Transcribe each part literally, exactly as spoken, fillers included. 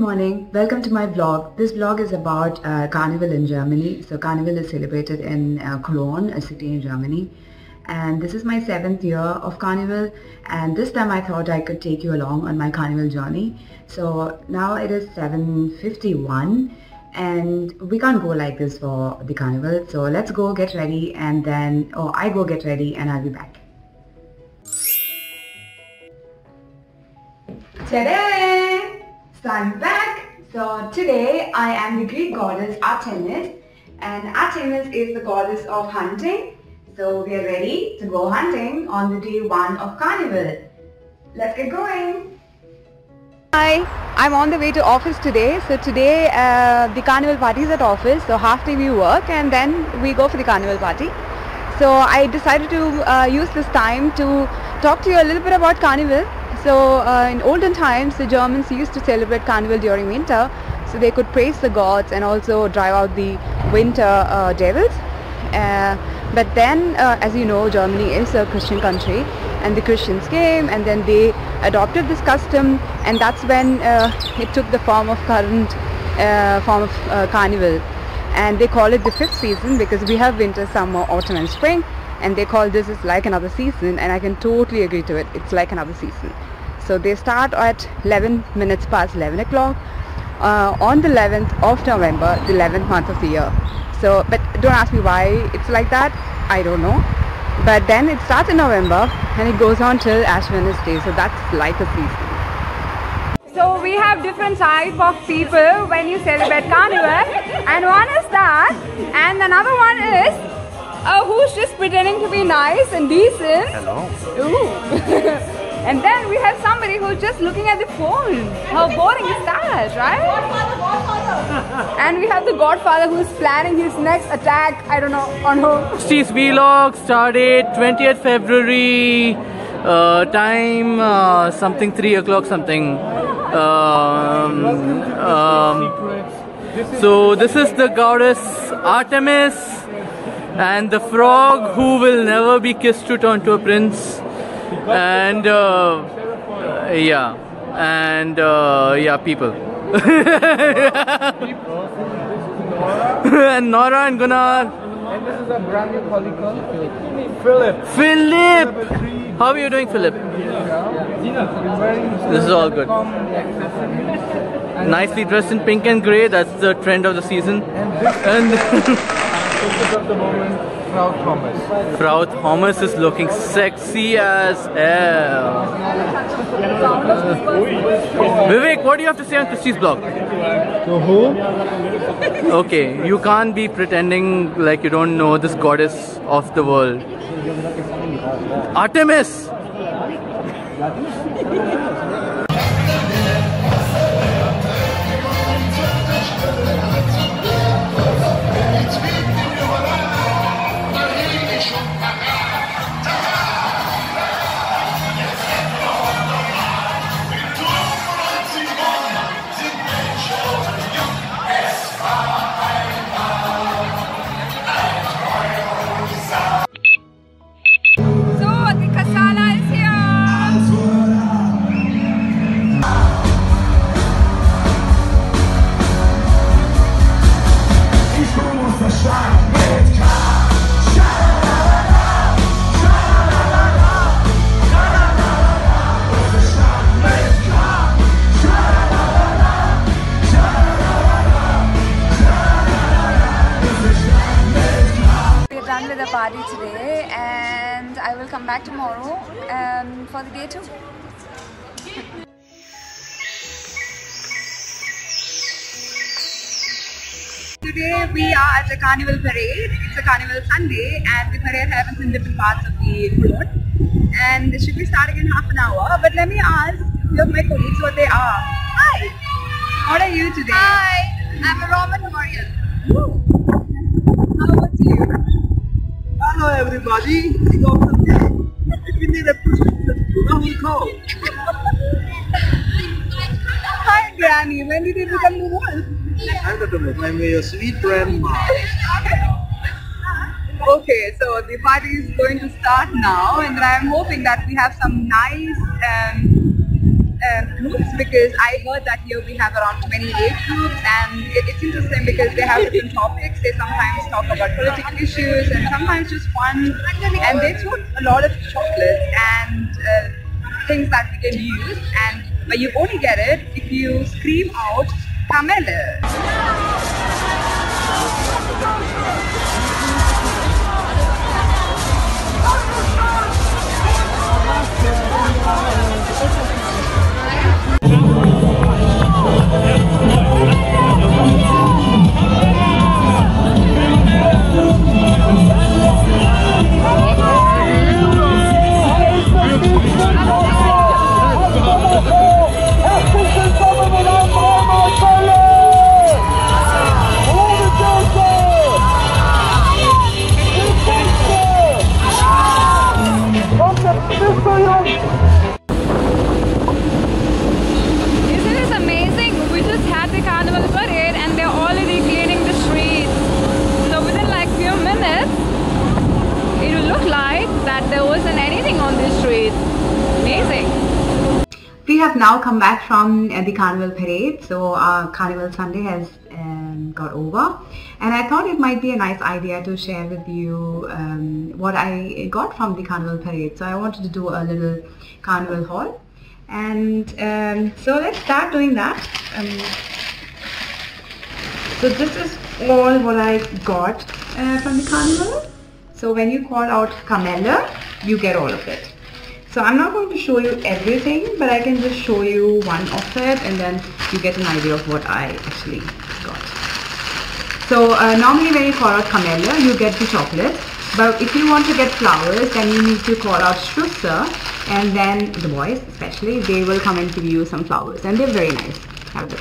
morning, welcome to my vlog. This vlog is about uh, Carnival in Germany. So Carnival is celebrated in uh, Cologne, a city in Germany. And this is my seventh year of Carnival, and this time I thought I could take you along on my Carnival journey. So now it is seven fifty-one and we can't go like this for the Carnival. So let's go get ready and then, oh, I go get ready and I'll be back. Today, so I'm back. So today I am the Greek goddess Artemis, and Artemis is the goddess of hunting. So we are ready to go hunting on the day one of Carnival. Let's get going. Hi, I'm on the way to office today. So today uh, the Carnival party is at office. So half day we work and then we go for the Carnival party. So I decided to uh, use this time to talk to you a little bit about Carnival. So uh, in olden times the Germans used to celebrate Carnival during winter, so they could praise the gods and also drive out the winter uh, devils. Uh, but then uh, as you know, Germany is a Christian country, and the Christians came and then they adopted this custom, and that's when uh, it took the form of current uh, form of uh, Carnival, and they call it the fifth season because we have winter, summer, autumn and spring, and they call this is like another season, and I can totally agree to it. It's like another season. So they start at eleven minutes past eleven o'clock uh, on the eleventh of November, the eleventh month of the year. So, but don't ask me why it's like that, I don't know. But then it starts in November and it goes on till Ash Wednesday, so that's like a season. So we have different type of people when you celebrate Carnival, and one is that, and another one is uh, who's just pretending to be nice and decent. Hello. Ooh. And then we have somebody who's just looking at the phone. How boring is that, right? Godfather, Godfather. And we have the Godfather who's planning his next attack, I don't know, on who. Steve's vlog started twentieth February, uh, time uh, something, three o'clock something. Um, um, so this is the goddess Artemis and the frog who will never be kissed to turn to a prince. And uh, uh, yeah, and uh, yeah, people. And Nora and Gunnar. And this is a brand new colleague called Philip. Philip! How are you doing, Philip? This is all good. Nicely dressed in pink and grey, that's the trend of the season. And Frau Thomas. Frau Thomas is looking sexy as hell. Vivek, what do you have to say on Christy's blog? To who? Okay, you can't be pretending like you don't know this goddess of the world. Artemis! Party today, and I will come back tomorrow um, for the day two. Today we are at the Carnival parade. It's a Carnival Sunday, and the parade happens in different parts of the road, and it should be starting in half an hour. But let me ask few of my colleagues what they are. Hi! What are you today? Hi! I'm a Roman warrior. Woo. How about you? Hello everybody, so if we need a prescription, I will call. Hi Granny, when did you become the wolf? I don't know, I'm your sweet grandma. Okay, so the party is going to start now, and I'm hoping that we have some nice um, um, groups, because I heard that here we have around twenty age groups, and it, it's interesting because they have different topics. They sometimes talk about political issues and sometimes just fun, and they took a lot of chocolates and uh, things that we can use, and but you only get it if you scream out Kamelle. We have now come back from uh, the Carnival Parade, so uh, Carnival Sunday has um, got over, and I thought it might be a nice idea to share with you um, what I got from the Carnival Parade. So I wanted to do a little Carnival haul, and um, so let's start doing that. Um, so this is all what I got uh, from the Carnival. So when you call out Kamelle, you get all of it. So I'm not going to show you everything, but I can just show you one of it, and then you get an idea of what I actually got. So uh, normally when you call out Kamelle, you get the chocolate, but if you want to get flowers, then you need to call out Schuster, and then the boys especially, they will come and give you some flowers, and they're very nice. Have it.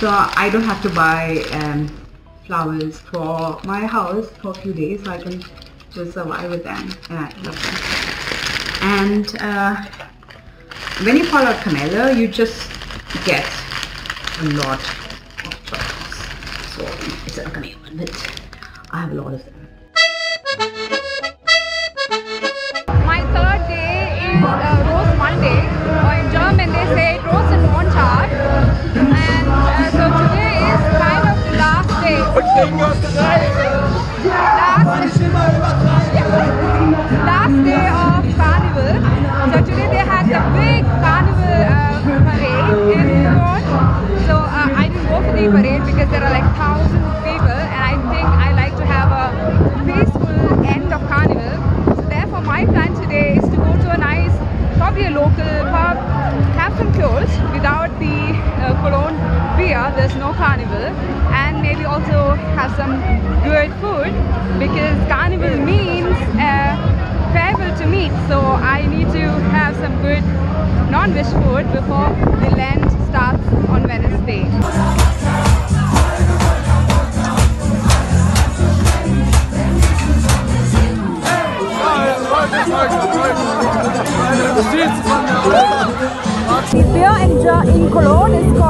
So I don't have to buy um, flowers for my house for a few days, so I can just survive with them, and I love them. And uh, when you call out Kamelle, you just get a lot of chocolates. So it's not gonna happen, but I have a lot of them. My third day is uh, Rose Monday, or in German they say Rosenmontag. And uh, so today is kind of the last day. Last, yeah, last day of So today they had the big carnival uh, parade in Cologne. So uh, I didn't go for the parade because there are like thousands of people, and I think I like to have a peaceful end of carnival. So therefore my plan today is to go to a nice, probably a local pub, have some Kölsch without the uh, Cologne beer, there's no carnival, and maybe also have some good food, because carnival means uh, farewell to meat, so I need to have some good non-veg food before the Lent starts on Wednesday. The beer in Cologne is called